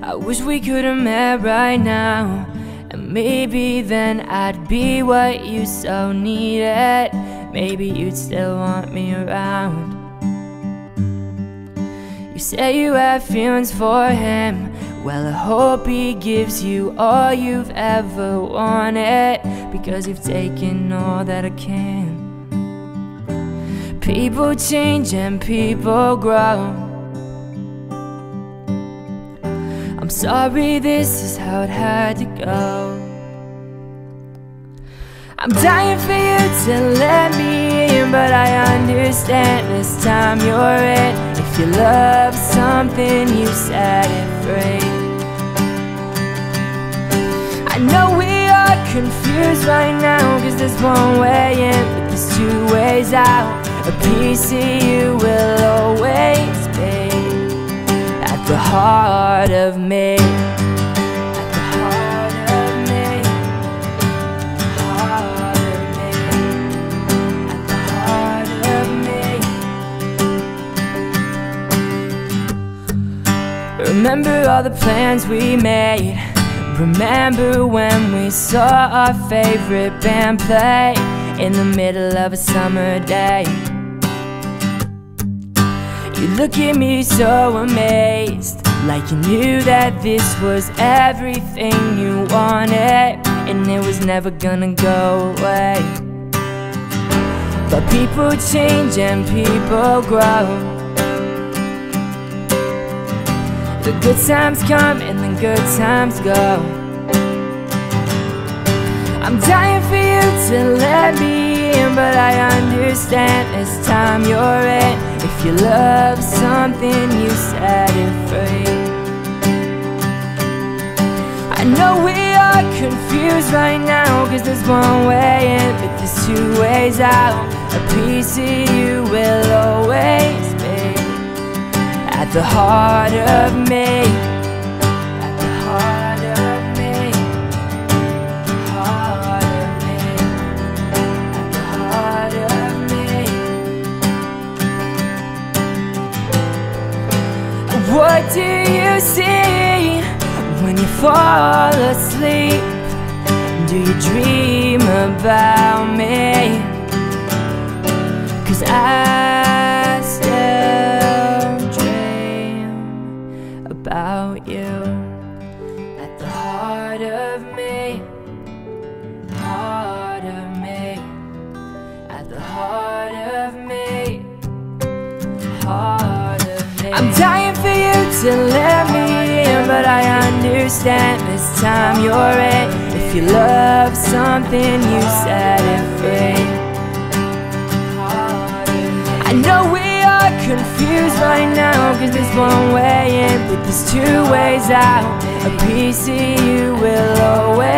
I wish we could have met right now, and maybe then I'd be what you so needed. Maybe you'd still want me around. You say you have feelings for him, well, I hope he gives you all you've ever wanted, because you've taken all that I can. People change and people grow. I'm sorry, this is how it had to go. I'm dying for you to let me in, but I understand this time you're in. If you love something, you set it free. I know we are confused right now, cause there's one way in, but there's two ways out. A piece of you will always be at the heart of me. At the heart of me. At the heart of me. At the heart of me. Remember all the plans we made. Remember when we saw our favorite band play in the middle of a summer day. You look at me so amazed, like you knew that this was everything you wanted, and it was never gonna go away. But people change and people grow. The good times come and the good times go. I'm dying for you to let me in, but I understand this time you're in. If you love something, you set it free. I know we are confused right now, cause there's one way in, but there's two ways out. A piece of you will always be at the heart of me. What do you see when you fall asleep? Do you dream about me? Cause I still dream about you. At the heart of me. Heart of me. At the heart of me. Heart of me. I'm dying for you to let me in, but I understand this time you're in. If you love something, you set it free. I know we are confused right now, cause there's one way in, but there's two ways out. A piece of you will always